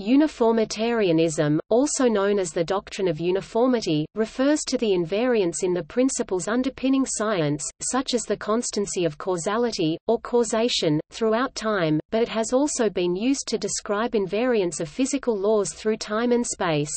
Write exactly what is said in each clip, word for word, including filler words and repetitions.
Uniformitarianism, also known as the doctrine of uniformity, refers to the invariance in the principles underpinning science, such as the constancy of causality, or causation, throughout time, but it has also been used to describe invariance of physical laws through time and space.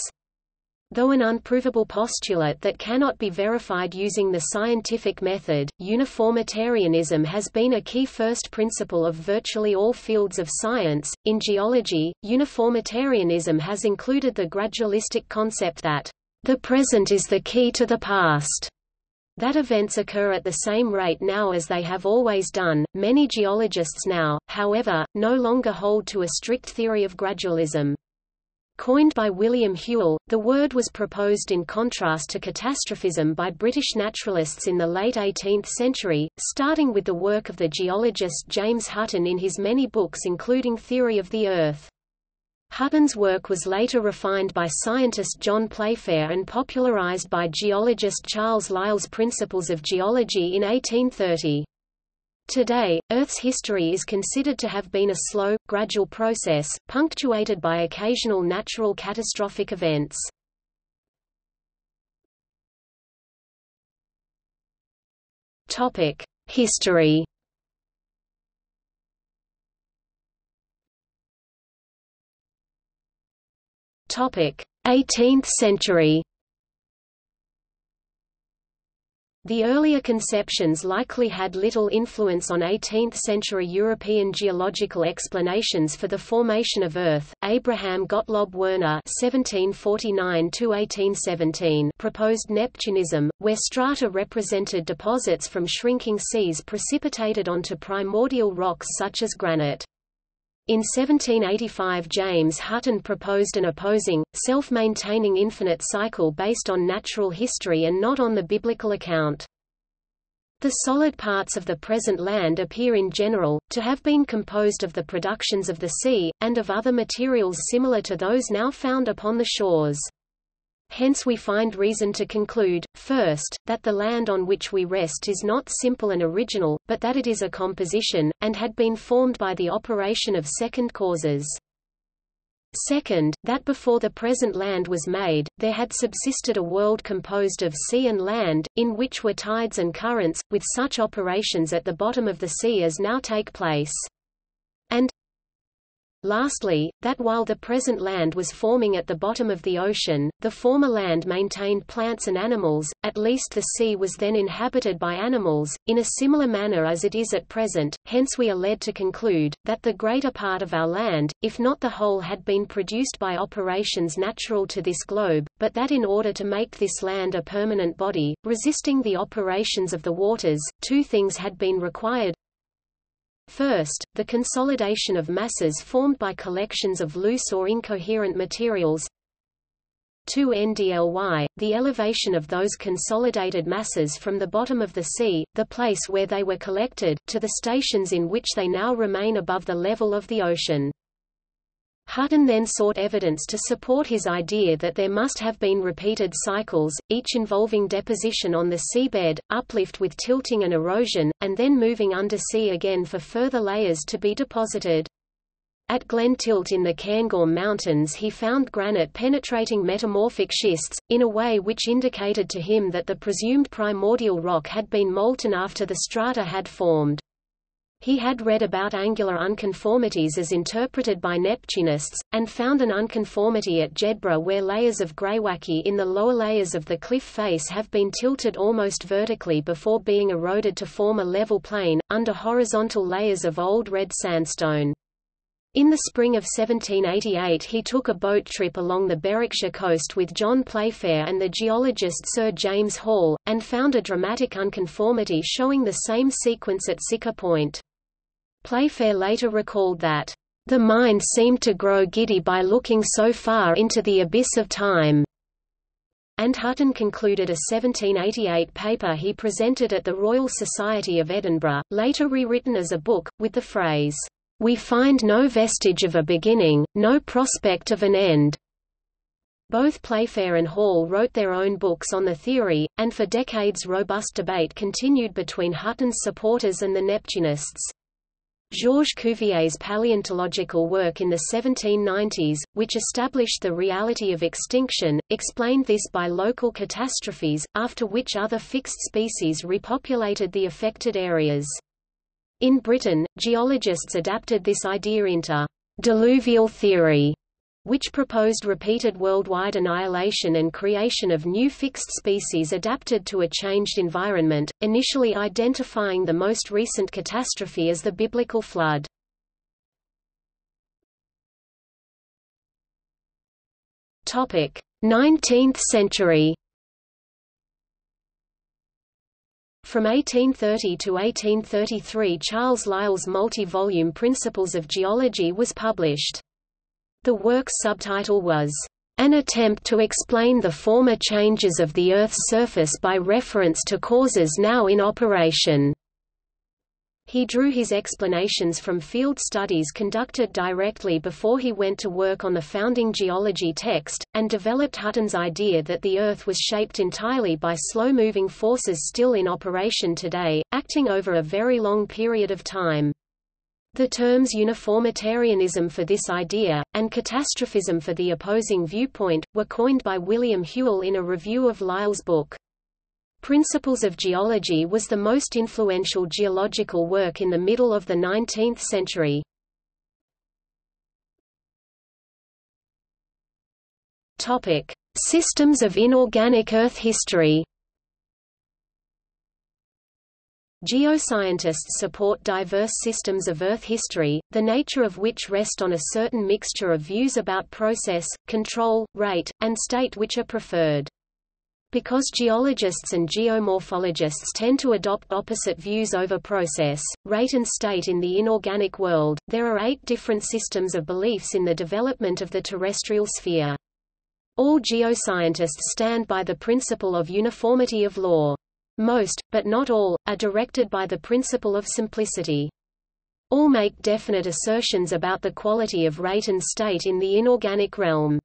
Though an unprovable postulate that cannot be verified using the scientific method, uniformitarianism has been a key first principle of virtually all fields of science. In geology, uniformitarianism has included the gradualistic concept that the present is the key to the past, that events occur at the same rate now as they have always done. Many geologists now, however, no longer hold to a strict theory of gradualism. Coined by William Whewell, the word was proposed in contrast to catastrophism by British naturalists in the late eighteenth century, starting with the work of the geologist James Hutton in his many books including Theory of the Earth. Hutton's work was later refined by scientist John Playfair and popularized by geologist Charles Lyell's Principles of Geology in eighteen thirty. Today, Earth's history is considered to have been a slow, gradual process, punctuated by occasional natural catastrophic events. Topic: History. Topic: eighteenth century. The earlier conceptions likely had little influence on eighteenth-century European geological explanations for the formation of Earth. Abraham Gottlob Werner (seventeen forty-nine to eighteen seventeen) proposed Neptunism, where strata represented deposits from shrinking seas precipitated onto primordial rocks such as granite. In seventeen eighty-five, James Hutton proposed an opposing, self-maintaining infinite cycle based on natural history and not on the biblical account. The solid parts of the present land appear in general to have been composed of the productions of the sea, and of other materials similar to those now found upon the shores. Hence we find reason to conclude, first, that the land on which we rest is not simple and original, but that it is a composition, and had been formed by the operation of second causes. Second, that before the present land was made, there had subsisted a world composed of sea and land, in which were tides and currents, with such operations at the bottom of the sea as now take place. And lastly, that while the present land was forming at the bottom of the ocean, the former land maintained plants and animals, at least the sea was then inhabited by animals, in a similar manner as it is at present. Hence we are led to conclude that the greater part of our land, if not the whole, had been produced by operations natural to this globe, but that in order to make this land a permanent body, resisting the operations of the waters, two things had been required. First, the consolidation of masses formed by collections of loose or incoherent materials. Second, the elevation of those consolidated masses from the bottom of the sea, the place where they were collected, to the stations in which they now remain above the level of the ocean. Hutton then sought evidence to support his idea that there must have been repeated cycles, each involving deposition on the seabed, uplift with tilting and erosion, and then moving undersea again for further layers to be deposited. At Glen Tilt in the Cairngorm Mountains he found granite penetrating metamorphic schists, in a way which indicated to him that the presumed primordial rock had been molten after the strata had formed. He had read about angular unconformities as interpreted by Neptunists, and found an unconformity at Jedburgh where layers of greywacke in the lower layers of the cliff face have been tilted almost vertically before being eroded to form a level plain, under horizontal layers of old red sandstone. In the spring of seventeen eighty-eight he took a boat trip along the Berwickshire coast with John Playfair and the geologist Sir James Hall, and found a dramatic unconformity showing the same sequence at Sicker Point. Playfair later recalled that, "The mind seemed to grow giddy by looking so far into the abyss of time." And Hutton concluded a seventeen eighty-eight paper he presented at the Royal Society of Edinburgh, later rewritten as a book, with the phrase, "We find no vestige of a beginning, no prospect of an end." Both Playfair and Hall wrote their own books on the theory, and for decades robust debate continued between Hutton's supporters and the Neptunists. Georges Cuvier's paleontological work in the seventeen nineties, which established the reality of extinction, explained this by local catastrophes, after which other fixed species repopulated the affected areas. In Britain, geologists adapted this idea into diluvial theory, which proposed repeated worldwide annihilation and creation of new fixed species adapted to a changed environment, initially identifying the most recent catastrophe as the biblical flood. Topic: nineteenth century. From eighteen thirty to eighteen thirty-three, Charles Lyell's multi-volume Principles of Geology was published. The work's subtitle was, "An attempt to explain the former changes of the Earth's surface by reference to causes now in operation." He drew his explanations from field studies conducted directly before he went to work on the founding geology text, and developed Hutton's idea that the Earth was shaped entirely by slow-moving forces still in operation today, acting over a very long period of time. The terms uniformitarianism for this idea, and catastrophism for the opposing viewpoint, were coined by William Whewell in a review of Lyell's book. Principles of Geology was the most influential geological work in the middle of the nineteenth century. Topic: Systems of inorganic Earth history. Geoscientists support diverse systems of Earth history, the nature of which rest on a certain mixture of views about process, control, rate, and state which are preferred. Because geologists and geomorphologists tend to adopt opposite views over process, rate and state in the inorganic world, there are eight different systems of beliefs in the development of the terrestrial sphere. All geoscientists stand by the principle of uniformity of law. Most, but not all, are directed by the principle of simplicity. All make definite assertions about the quality of rate and state in the inorganic realm.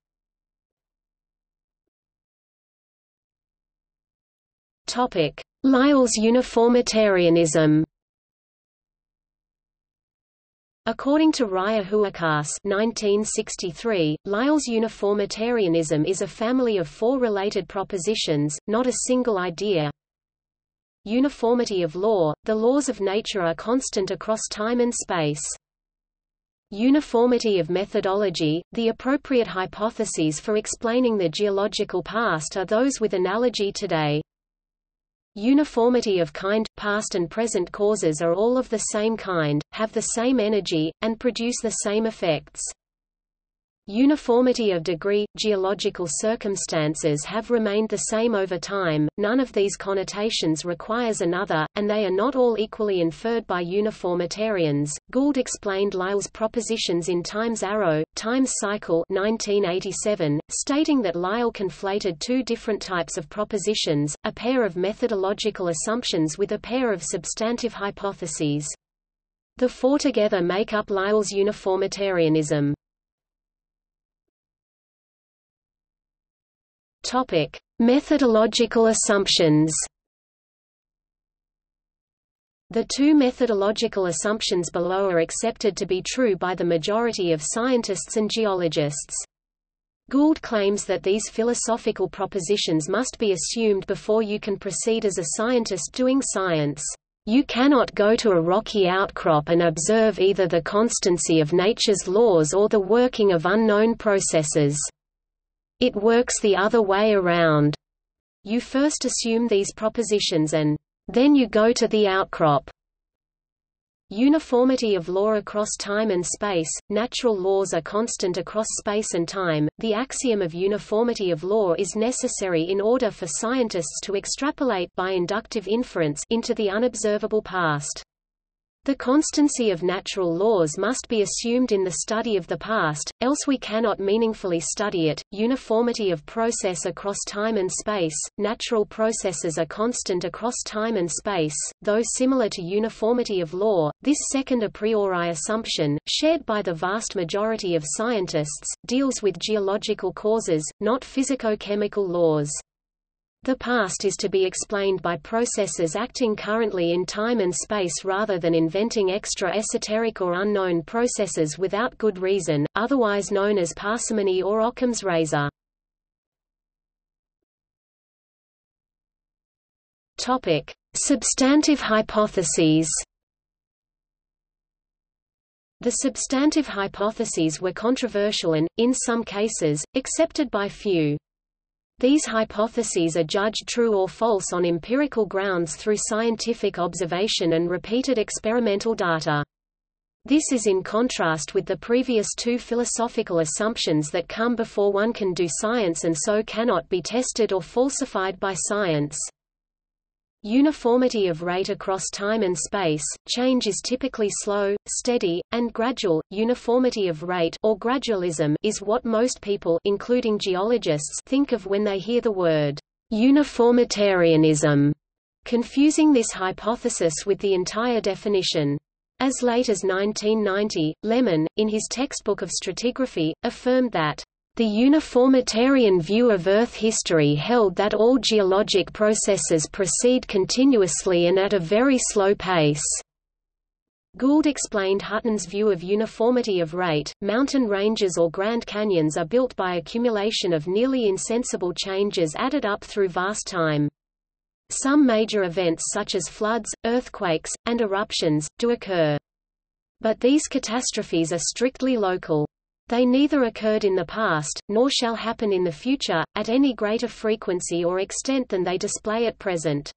Topic: Lyell's uniformitarianism. According to Raya Huakas nineteen sixty-three, Lyell's uniformitarianism is a family of four related propositions, not a single idea. Uniformity of law – the laws of nature are constant across time and space. Uniformity of methodology – the appropriate hypotheses for explaining the geological past are those with analogy today. Uniformity of kind – past and present causes are all of the same kind, have the same energy, and produce the same effects. Uniformity of degree – geological circumstances have remained the same over time, none of these connotations requires another, and they are not all equally inferred by uniformitarians. Gould explained Lyell's propositions in Time's Arrow, Time's Cycle nineteen eighty-seven, stating that Lyell conflated two different types of propositions, a pair of methodological assumptions with a pair of substantive hypotheses. The four together make up Lyell's uniformitarianism. Topic: Methodological assumptions. The two methodological assumptions below are accepted to be true by the majority of scientists and geologists. Gould claims that these philosophical propositions must be assumed before you can proceed as a scientist doing science. You cannot go to a rocky outcrop and observe either the constancy of nature's laws or the working of unknown processes. It works the other way around. You first assume these propositions and then you go to the outcrop. Uniformity of law across time and space. Natural laws are constant across space and time. The axiom of uniformity of law is necessary in order for scientists to extrapolate by inductive inference into the unobservable past. The constancy of natural laws must be assumed in the study of the past, else we cannot meaningfully study it. Uniformity of process across time and space. Natural processes are constant across time and space, though similar to uniformity of law. This second a priori assumption, shared by the vast majority of scientists, deals with geological causes, not physico-chemical laws. The past is to be explained by processes acting currently in time and space rather than inventing extra esoteric or unknown processes without good reason, otherwise known as parsimony or Occam's razor. Topic: Substantive hypotheses. The substantive hypotheses were controversial and, in some cases, accepted by few. These hypotheses are judged true or false on empirical grounds through scientific observation and repeated experimental data. This is in contrast with the previous two philosophical assumptions that come before one can do science and so cannot be tested or falsified by science. Uniformity of rate across time and space. Change is typically slow, steady, and gradual. Uniformity of rate or gradualism is what most people, including geologists, think of when they hear the word uniformitarianism, confusing this hypothesis with the entire definition. As late as nineteen ninety, Lehmann, in his textbook of stratigraphy, affirmed that the uniformitarian view of Earth history held that all geologic processes proceed continuously and at a very slow pace. Gould explained Hutton's view of uniformity of rate. Mountain ranges or Grand Canyons are built by accumulation of nearly insensible changes added up through vast time. Some major events such as floods, earthquakes, and eruptions, do occur. But these catastrophes are strictly local. They neither occurred in the past, nor shall happen in the future, at any greater frequency or extent than they display at present.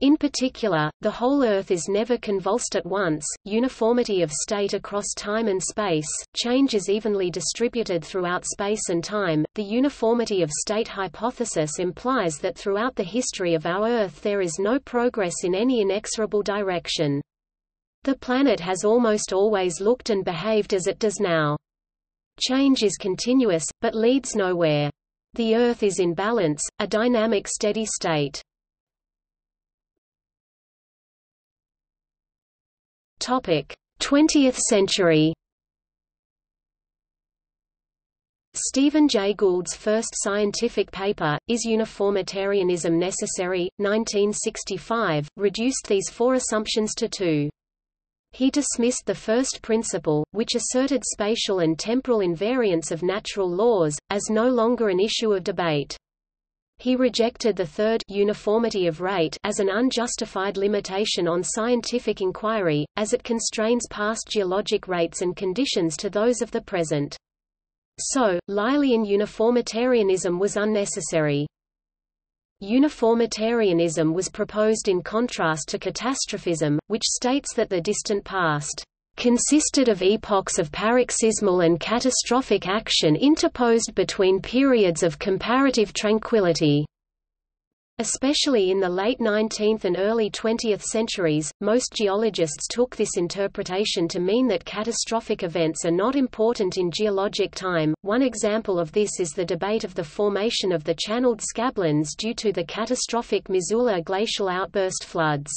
In particular, the whole Earth is never convulsed at once. Uniformity of state across time and space. Change is evenly distributed throughout space and time. The uniformity of state hypothesis implies that throughout the history of our Earth there is no progress in any inexorable direction. The planet has almost always looked and behaved as it does now. Change is continuous, but leads nowhere. The Earth is in balance, a dynamic steady state. twentieth century. Stephen Jay Gould's first scientific paper, Is Uniformitarianism Necessary? nineteen sixty-five, reduced these four assumptions to two. He dismissed the first principle, which asserted spatial and temporal invariance of natural laws, as no longer an issue of debate. He rejected the third, uniformity of rate, as an unjustified limitation on scientific inquiry, as it constrains past geologic rates and conditions to those of the present. So, Lyellian uniformitarianism was unnecessary. Uniformitarianism was proposed in contrast to catastrophism, which states that the distant past consisted of epochs of paroxysmal and catastrophic action interposed between periods of comparative tranquility. Especially in the late nineteenth and early twentieth centuries, most geologists took this interpretation to mean that catastrophic events are not important in geologic time. One example of this is the debate of the formation of the channeled Scablands due to the catastrophic Missoula glacial outburst floods.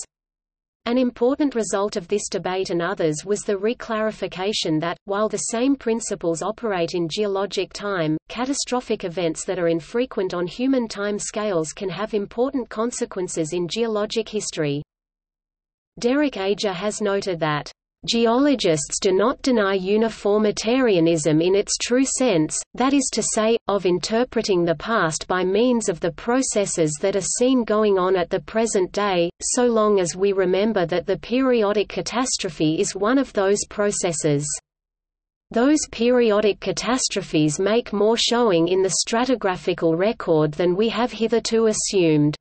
An important result of this debate and others was the reclarification that, while the same principles operate in geologic time, catastrophic events that are infrequent on human time scales can have important consequences in geologic history. Derek Ager has noted that, "Geologists do not deny uniformitarianism in its true sense, that is to say, of interpreting the past by means of the processes that are seen going on at the present day, so long as we remember that the periodic catastrophe is one of those processes. Those periodic catastrophes make more showing in the stratigraphical record than we have hitherto assumed."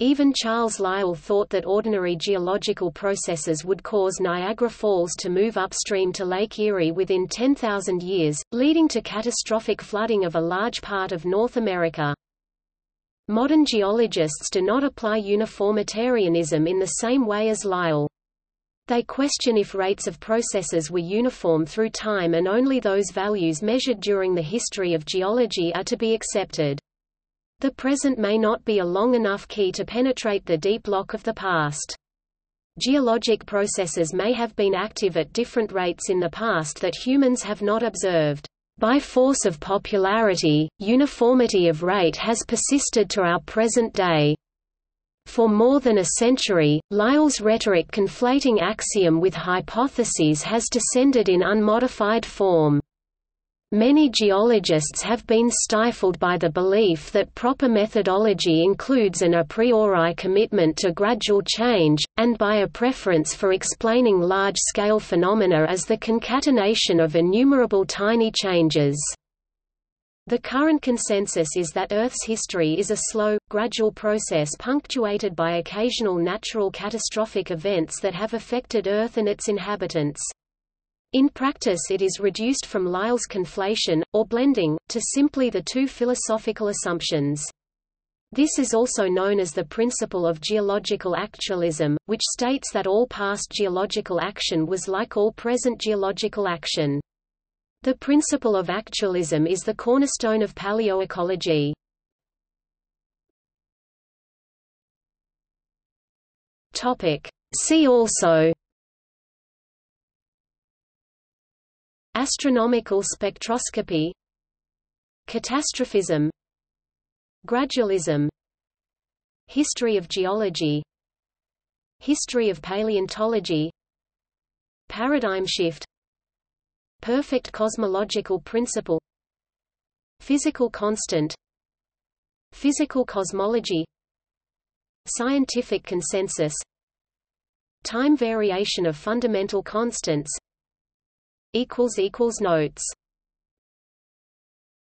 Even Charles Lyell thought that ordinary geological processes would cause Niagara Falls to move upstream to Lake Erie within ten thousand years, leading to catastrophic flooding of a large part of North America. Modern geologists do not apply uniformitarianism in the same way as Lyell. They question if rates of processes were uniform through time and only those values measured during the history of geology are to be accepted. The present may not be a long enough key to penetrate the deep lock of the past. Geologic processes may have been active at different rates in the past that humans have not observed. By force of popularity, uniformity of rate has persisted to our present day. For more than a century, Lyell's rhetoric conflating axiom with hypotheses has descended in unmodified form. Many geologists have been stifled by the belief that proper methodology includes an a priori commitment to gradual change, and by a preference for explaining large-scale phenomena as the concatenation of innumerable tiny changes. The current consensus is that Earth's history is a slow, gradual process punctuated by occasional natural catastrophic events that have affected Earth and its inhabitants. In practice, it is reduced from Lyell's conflation, or blending, to simply the two philosophical assumptions. This is also known as the principle of geological actualism, which states that all past geological action was like all present geological action. The principle of actualism is the cornerstone of paleoecology. Topic. See also: astronomical spectroscopy, catastrophism, gradualism, history of geology, history of paleontology, paradigm shift, perfect cosmological principle, physical constant, physical cosmology, scientific consensus, time variation of fundamental constants. Notes